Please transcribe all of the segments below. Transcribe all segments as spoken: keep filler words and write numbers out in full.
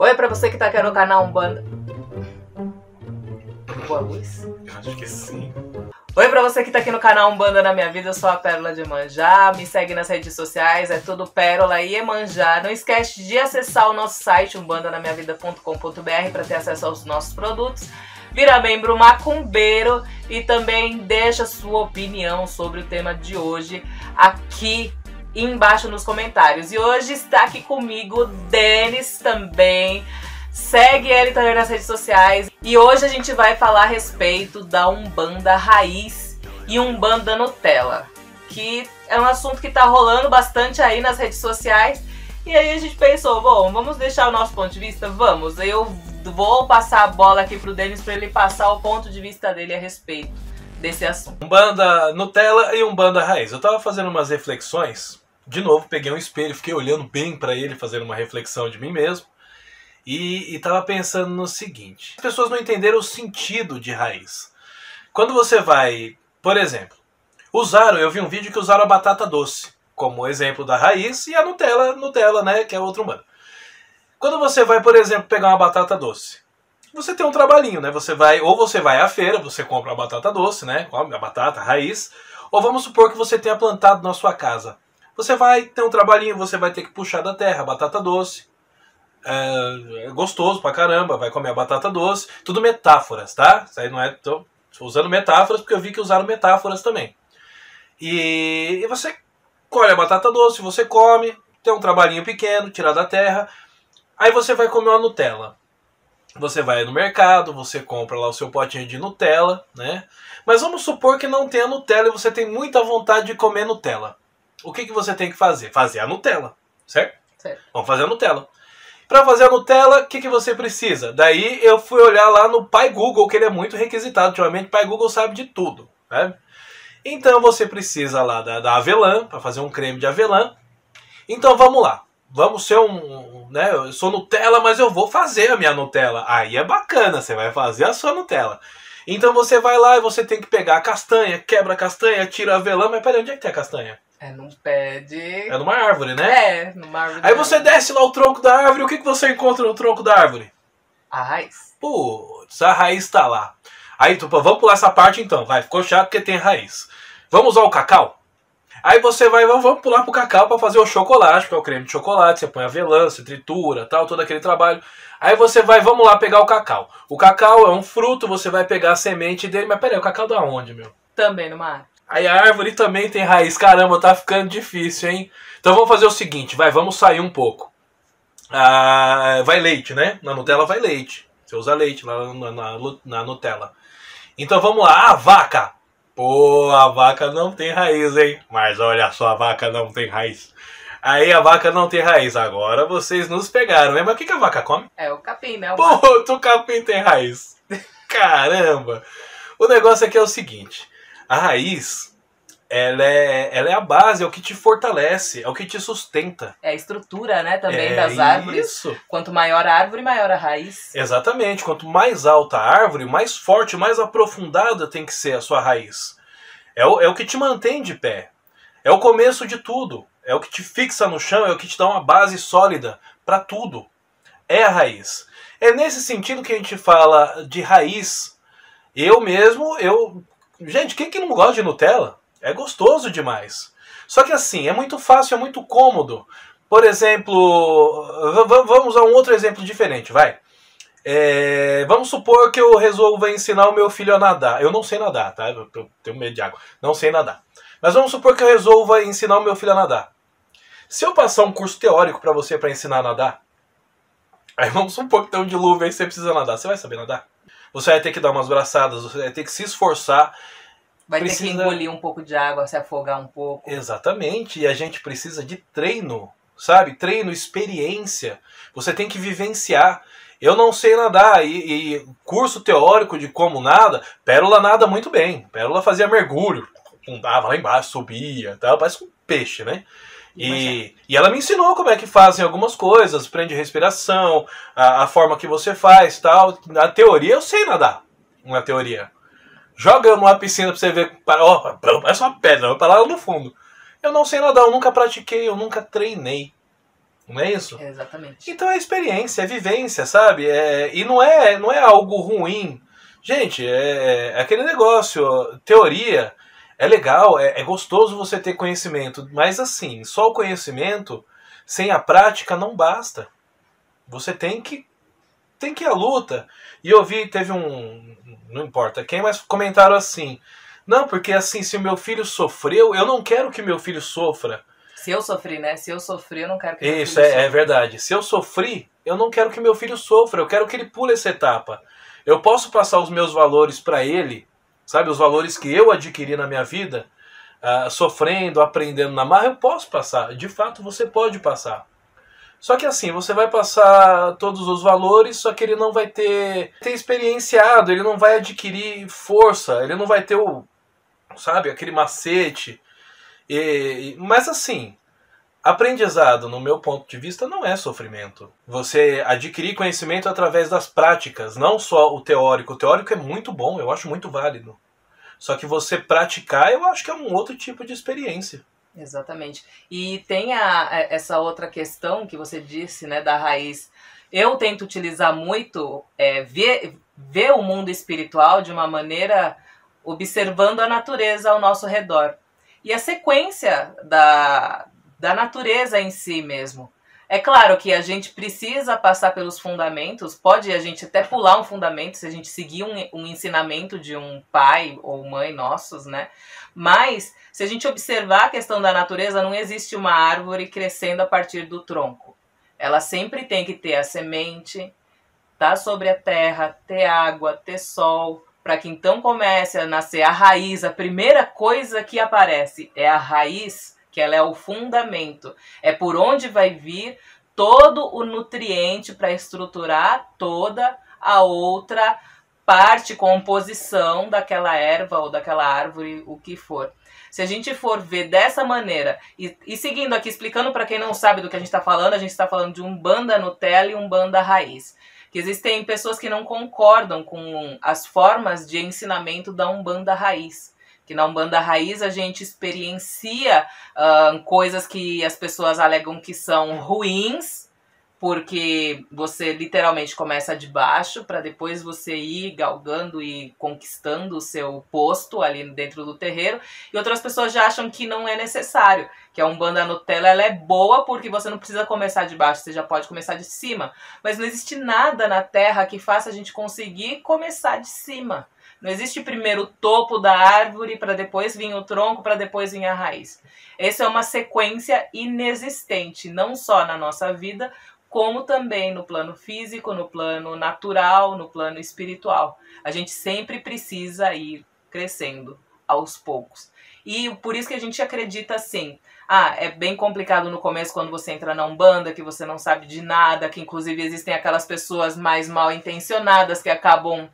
Oi pra você que tá aqui no canal Umbanda. Boa luz? Eu acho que sim. Oi pra você que tá aqui no canal Umbanda na minha vida, eu sou a Pérola de Iemanjá, me segue nas redes sociais, é tudo Pérola e Iemanjá. Não esquece de acessar o nosso site umbanda na minha vida ponto com ponto br para ter acesso aos nossos produtos, virar membro macumbeiro e também deixa sua opinião sobre o tema de hoje aqui embaixo nos comentários. E hoje está aqui comigo Denis também. Segue ele também nas redes sociais. E hoje a gente vai falar a respeito da Umbanda Raiz e Umbanda Nutella, que é um assunto que está rolando bastante aí nas redes sociais. E aí a gente pensou, bom, vamos deixar o nosso ponto de vista? Vamos, eu vou passar a bola aqui pro Denis para ele passar o ponto de vista dele a respeito desse assunto. Umbanda Nutella e Umbanda Raiz. Eu tava fazendo umas reflexões, de novo peguei um espelho, fiquei olhando bem para ele, fazendo uma reflexão de mim mesmo. E, e tava pensando no seguinte: as pessoas não entenderam o sentido de raiz. Quando você vai, por exemplo, usaram, eu vi um vídeo que usaram a batata doce como exemplo da raiz e a Nutella, Nutella, né, que é outro humano. Quando você vai, por exemplo, pegar uma batata doce, você tem um trabalhinho, né? Você vai, ou você vai à feira, você compra a batata doce, né, a batata, a raiz, ou vamos supor que você tenha plantado na sua casa. Você vai ter um trabalhinho, você vai ter que puxar da terra a batata doce. É gostoso pra caramba, vai comer a batata doce. Tudo metáforas, tá? Isso aí não é... Tô usando metáforas porque eu vi que usaram metáforas também. E, e você colhe a batata doce, você come, tem um trabalhinho pequeno, tirar da terra. Aí você vai comer uma Nutella. Você vai no mercado, você compra lá o seu potinho de Nutella, né? Mas vamos supor que não tenha Nutella e você tem muita vontade de comer Nutella. O que, que você tem que fazer? Fazer a Nutella, certo? Certo. Vamos fazer a Nutella. Para fazer a Nutella, o que, que você precisa? Daí eu fui olhar lá no Pai Google, que ele é muito requisitado ultimamente. Pai Google sabe de tudo, né? Então você precisa lá da, da avelã, para fazer um creme de avelã. Então vamos lá. Vamos ser um... um né? Eu sou Nutella, mas eu vou fazer a minha Nutella. Aí é bacana, você vai fazer a sua Nutella. Então você vai lá e você tem que pegar a castanha, quebra a castanha, tira a avelã. Mas peraí, onde é que tem a castanha? É num pé de... É numa árvore, né? É, numa árvore. Aí você desce lá o tronco da árvore, o que, que você encontra no tronco da árvore? A raiz. Putz, a raiz tá lá. Aí tu, vamos pular essa parte então, vai, ficou chato porque tem raiz. Vamos usar o cacau? Aí você vai, vamos pular pro cacau pra fazer o chocolate, que é o creme de chocolate, você põe avelã, você tritura, tal, todo aquele trabalho. Aí você vai, vamos lá pegar o cacau. O cacau é um fruto, você vai pegar a semente dele, mas peraí, o cacau da onde, meu? Também numa árvore. Aí a árvore também tem raiz. Caramba, tá ficando difícil, hein? Então vamos fazer o seguinte, vai, vamos sair um pouco. Ah, vai leite, né? Na Nutella vai leite. Você usa leite lá na, na, na Nutella. Então vamos lá, a vaca. Pô, a vaca não tem raiz, hein? Mas olha só, a vaca não tem raiz. Aí a vaca não tem raiz. Agora vocês nos pegaram, né? Mas o que, que a vaca come? É o capim, né? O Pô, o capim tem raiz. Caramba. O negócio aqui é o seguinte. A raiz, ela é, ela é a base, é o que te fortalece, é o que te sustenta. É a estrutura, né, também, é das árvores. Isso. Quanto maior a árvore, maior a raiz. Exatamente. Quanto mais alta a árvore, mais forte, mais aprofundada tem que ser a sua raiz. É o, é o que te mantém de pé. É o começo de tudo. É o que te fixa no chão, é o que te dá uma base sólida para tudo. É a raiz. É nesse sentido que a gente fala de raiz. Eu mesmo, eu... Gente, quem que não gosta de Nutella? É gostoso demais. Só que assim, é muito fácil, é muito cômodo. Por exemplo, vamos a um outro exemplo diferente, vai. É, vamos supor que eu resolva ensinar o meu filho a nadar. Eu não sei nadar, tá? Eu tenho medo de água. Não sei nadar. Mas vamos supor que eu resolva ensinar o meu filho a nadar. Se eu passar um curso teórico pra você pra ensinar a nadar, aí vamos supor que tem um dilúvio aí, você precisa nadar. Você vai saber nadar? Você vai ter que dar umas braçadas, você vai ter que se esforçar. Vai precisa... ter que engolir um pouco de água, se afogar um pouco. Exatamente, e a gente precisa de treino, sabe? Treino, experiência. Você tem que vivenciar. Eu não sei nadar, e, e curso teórico de como nada, Pérola nada muito bem. Pérola fazia mergulho, afundava lá embaixo, subia, tal, parece um peixe, né? E, e ela me ensinou como é que fazem algumas coisas, prende respiração, a, a forma que você faz, tal. Na teoria eu sei nadar, na teoria. Joga numa piscina pra você ver, ó, parece uma pedra, vai pra lá no fundo. Eu não sei nadar, eu nunca pratiquei, eu nunca treinei. Não é isso? É, exatamente. Então é experiência, é vivência, sabe? É, e não é, não é algo ruim. Gente, é, é aquele negócio, teoria é legal, é, é gostoso você ter conhecimento, mas assim, só o conhecimento sem a prática não basta. Você tem que, tem que ir à luta. E eu vi, teve um, não importa quem, mas comentaram assim, não, porque assim, se o meu filho sofreu, eu não quero que meu filho sofra. Se eu sofri, né? Se eu sofri, eu não quero que meu filho sofra. Isso, é verdade. Se eu sofri, eu não quero que meu filho sofra. Eu quero que ele pule essa etapa. Eu posso passar os meus valores para ele, sabe? Os valores que eu adquiri na minha vida, uh, sofrendo, aprendendo na marra, eu posso passar. De fato, você pode passar. Só que assim, você vai passar todos os valores, só que ele não vai ter, ter experienciado, ele não vai adquirir força, ele não vai ter o, sabe, aquele macete. E, mas assim, aprendizado, no meu ponto de vista, não é sofrimento. Você adquirir conhecimento através das práticas, não só o teórico. O teórico é muito bom, eu acho muito válido. Só que você praticar, eu acho que é um outro tipo de experiência. Exatamente. E tem a, essa outra questão que você disse, né, da raiz. Eu tento utilizar muito, é, ver, ver o mundo espiritual de uma maneira observando a natureza ao nosso redor. E a sequência da, da natureza em si mesmo. É claro que a gente precisa passar pelos fundamentos, pode a gente até pular um fundamento se a gente seguir um, um ensinamento de um pai ou mãe nossos, né? Mas se a gente observar a questão da natureza, não existe uma árvore crescendo a partir do tronco. Ela sempre tem que ter a semente, tá sobre a terra, ter água, ter sol, para que então comece a nascer a raiz. A primeira coisa que aparece é a raiz, que ela é o fundamento. É por onde vai vir todo o nutriente para estruturar toda a outra parte, composição daquela erva ou daquela árvore, o que for. Se a gente for ver dessa maneira, e, e seguindo aqui, explicando para quem não sabe do que a gente está falando, a gente está falando de Umbanda Nutella e Umbanda Raiz. Que existem pessoas que não concordam com as formas de ensinamento da Umbanda Raiz. Que na Umbanda Raiz a gente experiencia uh, coisas que as pessoas alegam que são ruins, porque você literalmente começa de baixo para depois você ir galgando e conquistando o seu posto ali dentro do terreiro. E outras pessoas já acham que não é necessário, que a Umbanda Nutella ela é boa porque você não precisa começar de baixo, você já pode começar de cima. Mas não existe nada na Terra que faça a gente conseguir começar de cima. Não existe primeiro o topo da árvore para depois vir o tronco, para depois vir a raiz. Essa é uma sequência inexistente, não só na nossa vida, como também no plano físico, no plano natural, no plano espiritual. A gente sempre precisa ir crescendo aos poucos. E por isso que a gente acredita assim, ah, é bem complicado no começo quando você entra na Umbanda, que você não sabe de nada, que inclusive existem aquelas pessoas mais mal intencionadas que acabam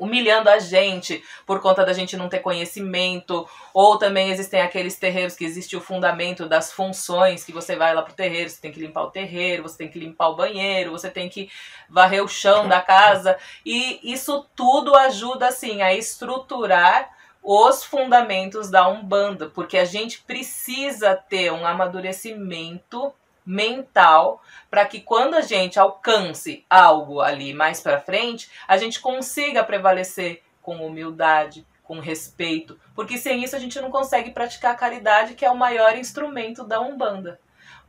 humilhando a gente por conta da gente não ter conhecimento, ou também existem aqueles terreiros que existe o fundamento das funções, que você vai lá pro terreiro, você tem que limpar o terreiro, você tem que limpar o banheiro, você tem que varrer o chão da casa, e isso tudo ajuda assim a estruturar os fundamentos da Umbanda, porque a gente precisa ter um amadurecimento mental, para que quando a gente alcance algo ali mais para frente, a gente consiga prevalecer com humildade, com respeito, porque sem isso a gente não consegue praticar a caridade, que é o maior instrumento da Umbanda.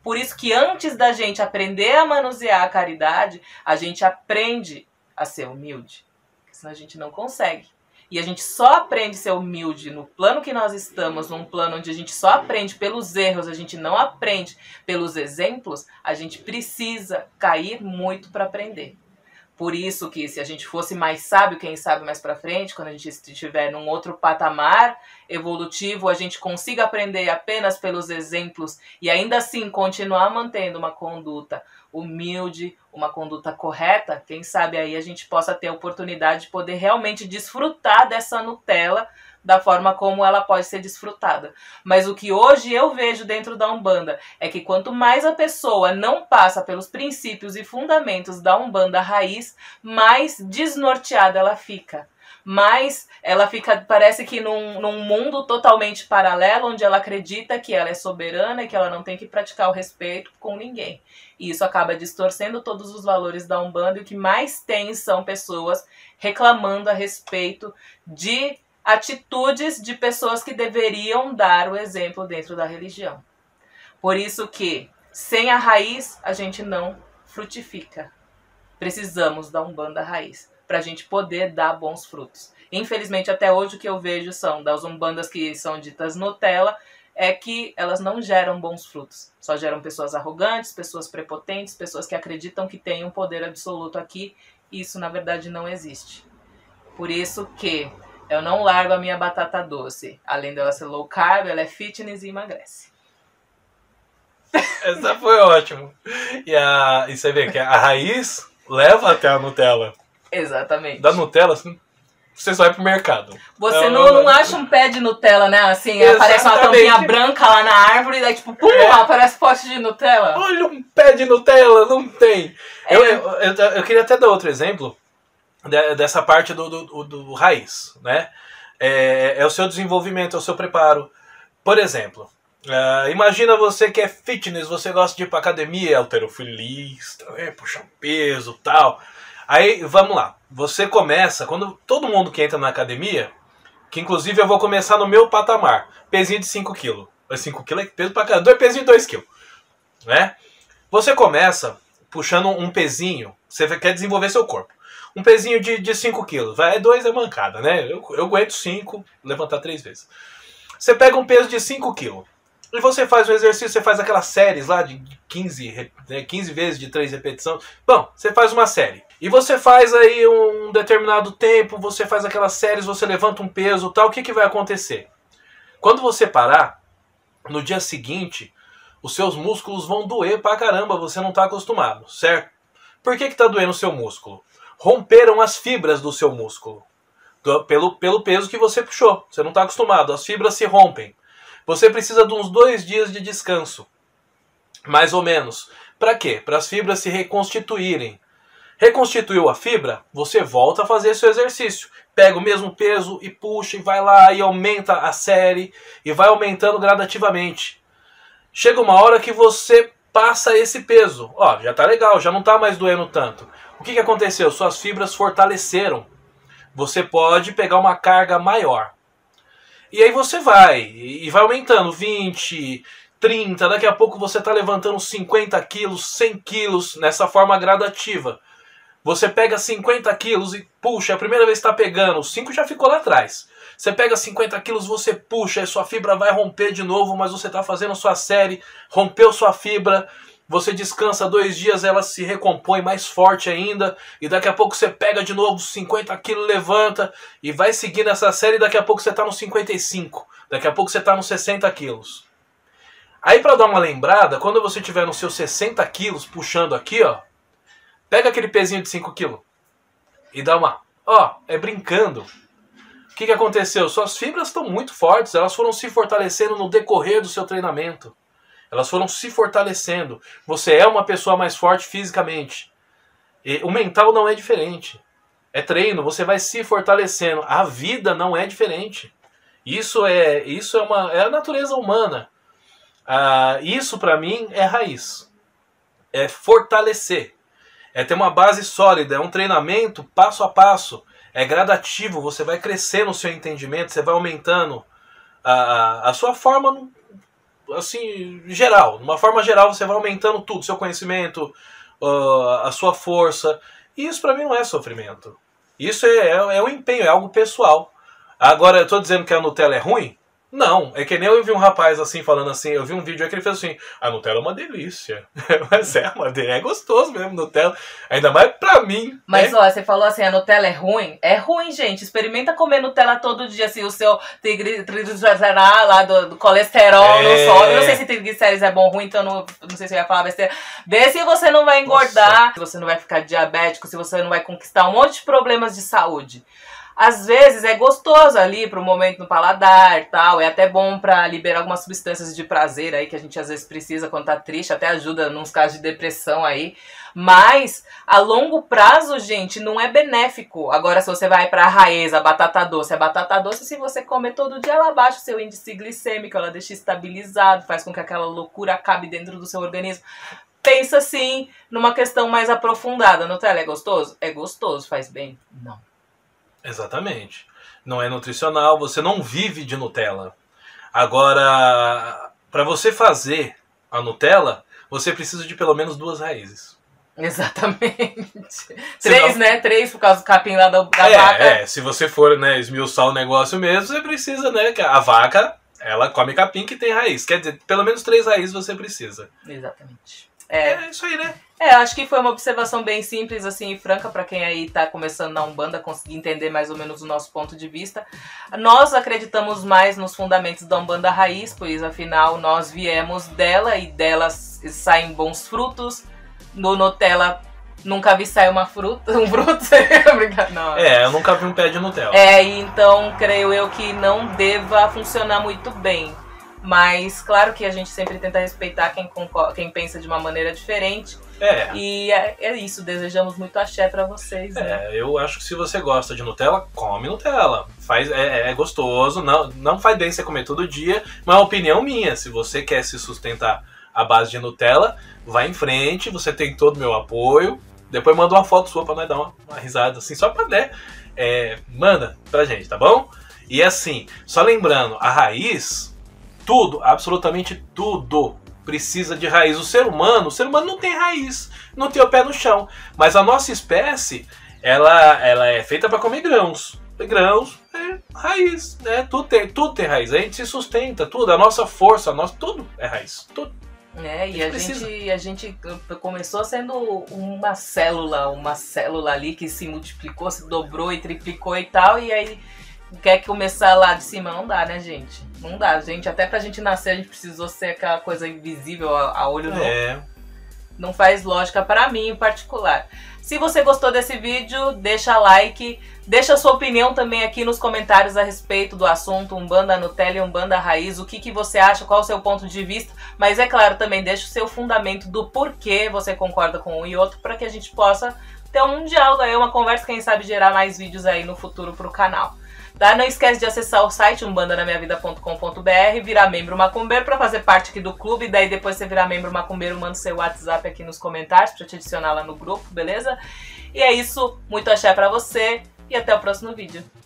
Por isso que antes da gente aprender a manusear a caridade, a gente aprende a ser humilde, senão a gente não consegue. E a gente só aprende a ser humilde no plano que nós estamos, num plano onde a gente só aprende pelos erros, a gente não aprende pelos exemplos, a gente precisa cair muito para aprender. Por isso que se a gente fosse mais sábio, quem sabe mais para frente, quando a gente estiver num outro patamar evolutivo, a gente consiga aprender apenas pelos exemplos e ainda assim continuar mantendo uma conduta humilde, uma conduta correta, quem sabe aí a gente possa ter a oportunidade de poder realmente desfrutar dessa Nutella da forma como ela pode ser desfrutada. Mas o que hoje eu vejo dentro da Umbanda é que quanto mais a pessoa não passa pelos princípios e fundamentos da Umbanda Raiz, mais desnorteada ela fica. mas ela fica, parece que num, num mundo totalmente paralelo, onde ela acredita que ela é soberana e que ela não tem que praticar o respeito com ninguém. E isso acaba distorcendo todos os valores da Umbanda, e o que mais tem são pessoas reclamando a respeito de atitudes de pessoas que deveriam dar o exemplo dentro da religião. Por isso que, sem a raiz, a gente não frutifica. Precisamos da Umbanda raiz, para a gente poder dar bons frutos. Infelizmente, até hoje o que eu vejo são das Umbandas que são ditas Nutella, é que elas não geram bons frutos. Só geram pessoas arrogantes, pessoas prepotentes, pessoas que acreditam que têm um poder absoluto aqui, e isso, na verdade, não existe. Por isso que eu não largo a minha batata doce. Além dela ser low carb, ela é fitness e emagrece. Essa foi ótima. E, a, e você vê que a raiz leva até a Nutella. Exatamente. Da Nutella, assim, você só vai pro mercado. Você não, não, não, não acha um pé de Nutella, né? Assim, exatamente. Aparece uma tampinha branca lá na árvore e daí, tipo, pum, é. Aparece pote de Nutella. Olha, um pé de Nutella, não tem. É. Eu, eu, eu, eu queria até dar outro exemplo dessa parte do, do, do, do raiz, né? É, é o seu desenvolvimento, é o seu preparo. Por exemplo, Uh, imagina você que é fitness, você gosta de ir pra academia, é halterofilista, é puxar um peso e tal. Aí, vamos lá, você começa, quando todo mundo que entra na academia, que inclusive eu vou começar no meu patamar, pezinho de cinco quilos. cinco quilos é peso pra caramba, pezinho de dois quilos. Né? Você começa puxando um pezinho, você quer desenvolver seu corpo. Um pezinho de, de cinco quilos, vai, dois é mancada, né? Eu, eu aguento cinco, levantar três vezes. Você pega um peso de cinco quilos. E você faz um exercício, você faz aquelas séries lá de quinze, quinze vezes de três repetições. Bom, você faz uma série. E você faz aí um determinado tempo, você faz aquelas séries, você levanta um peso e tal. O que, que vai acontecer? Quando você parar, no dia seguinte, os seus músculos vão doer pra caramba, você não tá acostumado, certo? Por que que tá doendo o seu músculo? Romperam as fibras do seu músculo. Do, pelo, pelo peso que você puxou. Você não tá acostumado, as fibras se rompem. Você precisa de uns dois dias de descanso, mais ou menos. Para quê? Para as fibras se reconstituírem. Reconstituiu a fibra, você volta a fazer seu exercício. Pega o mesmo peso e puxa, e vai lá, e aumenta a série, e vai aumentando gradativamente. Chega uma hora que você passa esse peso. Ó, já tá legal, já não tá mais doendo tanto. O que que aconteceu? Suas fibras fortaleceram. Você pode pegar uma carga maior. E aí você vai, e vai aumentando, vinte, trinta, daqui a pouco você está levantando cinquenta quilos, cem quilos, nessa forma gradativa. Você pega cinquenta quilos e puxa, a primeira vez que está pegando, cinco já ficou lá atrás. Você pega cinquenta quilos, você puxa, e sua fibra vai romper de novo, mas você está fazendo a sua série, rompeu sua fibra, você descansa dois dias, ela se recompõe mais forte ainda, e daqui a pouco você pega de novo cinquenta quilos, levanta, e vai seguindo essa série, e daqui a pouco você está no cinquenta e cinco, daqui a pouco você está no sessenta quilos. Aí, para dar uma lembrada, quando você tiver nos seus sessenta quilos, puxando aqui, ó, pega aquele pezinho de cinco quilos e dá uma... Ó, é brincando. O que que aconteceu? Suas fibras estão muito fortes, elas foram se fortalecendo no decorrer do seu treinamento. Elas foram se fortalecendo. Você é uma pessoa mais forte fisicamente. E o mental não é diferente. É treino, você vai se fortalecendo. A vida não é diferente. Isso é, isso é, uma, é a natureza humana. Ah, isso, para mim, é raiz. É fortalecer. É ter uma base sólida. É um treinamento passo a passo. É gradativo. Você vai crescendo o seu entendimento. Você vai aumentando a, a sua forma... No, assim, geral, de uma forma geral você vai aumentando tudo, seu conhecimento, a sua força, e isso para mim não é sofrimento, isso é, é um empenho, é algo pessoal. Agora, eu tô dizendo que a Nutella é ruim? Não, é que nem eu vi um rapaz assim, falando assim, eu vi um vídeo aí que ele fez assim, a Nutella é uma delícia, mas é, uma delícia, é gostoso mesmo Nutella, ainda mais pra mim. Mas né? Ó, você falou assim, a Nutella é ruim? É ruim, gente, experimenta comer Nutella todo dia, assim, o seu triglicérides lá do, do colesterol é... não sobe, eu não sei se triglicérides é bom ou ruim, então não, não sei se eu ia falar besteira. Vê se você não vai engordar, se você não vai ficar diabético, se você não vai conquistar um monte de problemas de saúde. Às vezes é gostoso ali pro momento no paladar, tal, é até bom pra liberar algumas substâncias de prazer aí que a gente às vezes precisa quando tá triste, até ajuda nos casos de depressão aí. Mas a longo prazo, gente, não é benéfico. Agora, se você vai pra raiz, a batata doce, a batata doce, se você comer todo dia, ela baixa o seu índice glicêmico, ela deixa estabilizado, faz com que aquela loucura acabe dentro do seu organismo. Pensa, sim, numa questão mais aprofundada. Nutella é gostoso? É gostoso. Faz bem? Não. Exatamente. Não é nutricional, você não vive de Nutella. Agora, para você fazer a Nutella, você precisa de pelo menos duas raízes. Exatamente. Três, não... né? Três por causa do capim lá da, da é, vaca. É, se você for, né, esmiuçar o negócio mesmo, você precisa, né, que a vaca, ela come capim que tem raiz. Quer dizer, pelo menos três raízes você precisa. Exatamente. É, é isso aí, né? É, acho que foi uma observação bem simples, assim, e franca, pra quem aí tá começando na Umbanda, conseguir entender mais ou menos o nosso ponto de vista. Nós acreditamos mais nos fundamentos da Umbanda raiz, pois afinal nós viemos dela e delas saem bons frutos. No Nutella nunca vi sair uma fruta, um fruto, não. É, eu nunca vi um pé de Nutella. É, então creio eu que não deva funcionar muito bem. Mas claro que a gente sempre tenta respeitar quem, quem pensa de uma maneira diferente. É. E é, é isso, desejamos muito axé pra vocês. É, né? Eu acho que se você gosta de Nutella, come Nutella. Faz, é, é gostoso, não, não faz bem você comer todo dia, mas é uma opinião minha. Se você quer se sustentar à base de Nutella, vai em frente, você tem todo o meu apoio. Depois manda uma foto sua pra nós dar uma, uma risada, assim, só pra, né? É, manda pra gente, tá bom? E assim, só lembrando, a raiz... Tudo, absolutamente tudo precisa de raiz. O ser humano, o ser humano não tem raiz, não tem o pé no chão. Mas a nossa espécie, ela, ela é feita para comer grãos. Grãos é raiz, né? Tudo tem, tudo tem raiz. A gente se sustenta, tudo. A nossa força, a nossa, tudo é raiz. Tudo. É, e a gente, a gente começou sendo uma célula, uma célula ali que se multiplicou, se dobrou e triplicou e tal, e aí... Quer começar lá de cima? Não dá, né, gente? Não dá, gente. Até pra gente nascer, a gente precisou ser aquela coisa invisível a, a olho nu. É. Não faz lógica pra mim, em particular. Se você gostou desse vídeo, deixa like. Deixa sua opinião também aqui nos comentários a respeito do assunto Umbanda Nutella e Umbanda Raiz. O que, que você acha, qual o seu ponto de vista. Mas, é claro, também deixa o seu fundamento do porquê você concorda com um e outro pra que a gente possa ter um diálogo aí, uma conversa, quem sabe gerar mais vídeos aí no futuro pro canal. Tá? Não esquece de acessar o site umbanda na minha vida ponto com ponto br, virar membro macumbeiro para fazer parte aqui do clube. Daí depois você virar membro macumbeiro, manda seu WhatsApp aqui nos comentários para te adicionar lá no grupo, beleza? E é isso, muito axé para você e até o próximo vídeo.